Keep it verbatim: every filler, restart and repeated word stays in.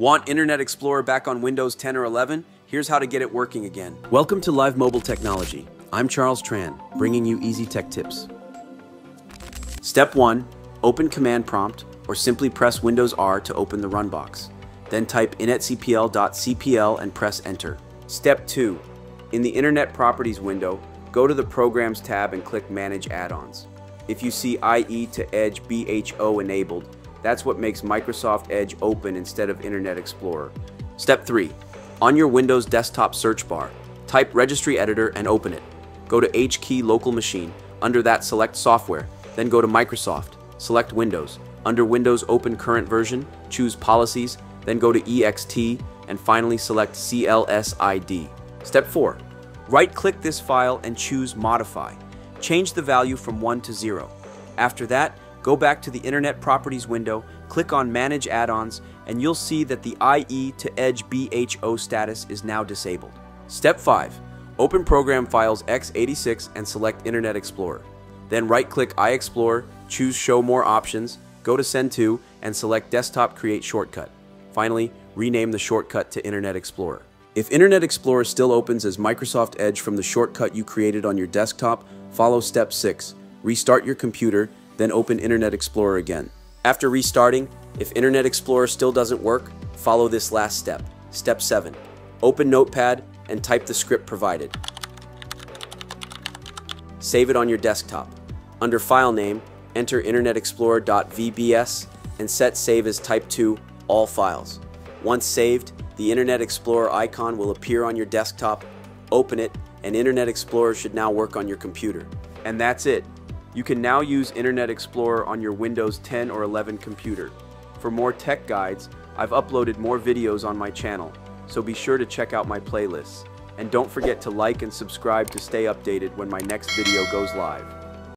Want Internet Explorer back on Windows ten or eleven? Here's how to get it working again. Welcome to Live Mobile Technology. I'm Charles Tran, bringing you easy tech tips. Step one. Open Command Prompt, or simply press Windows R to open the run box. Then type inetcpl.cpl and press Enter. Step two. In the Internet Properties window, go to the Programs tab and click Manage Add-ons. If you see I E to Edge B H O enabled, that's what makes Microsoft Edge open instead of Internet Explorer. Step three. On your Windows desktop search bar, type Registry Editor and open it. Go to H key local machine. Under that, select Software. Then go to Microsoft. Select Windows. Under Windows, open Current Version. Choose Policies. Then go to E X T. And finally, select C L S I D. Step four. Right-click this file and choose Modify. Change the value from one to zero. After that, go back to the Internet Properties window, click on Manage Add-ons, and you'll see that the I E to Edge B H O status is now disabled. Step five. Open Program Files x eighty-six and select Internet Explorer. Then right-click iExplorer, choose Show More Options, go to Send To, and select Desktop Create Shortcut. Finally, rename the shortcut to Internet Explorer. If Internet Explorer still opens as Microsoft Edge from the shortcut you created on your desktop, follow Step six. Restart your computer, then open Internet Explorer again. After restarting, if Internet Explorer still doesn't work, follow this last step. Step seven. Open Notepad and type the script provided. Save it on your desktop. Under File Name, enter Internet Explorer dot V B S and set Save as Type two, All Files. Once saved, the Internet Explorer icon will appear on your desktop. Open it, and Internet Explorer should now work on your computer. And that's it. You can now use Internet Explorer on your Windows ten or eleven computer. For more tech guides, I've uploaded more videos on my channel, so be sure to check out my playlists. And don't forget to like and subscribe to stay updated when my next video goes live.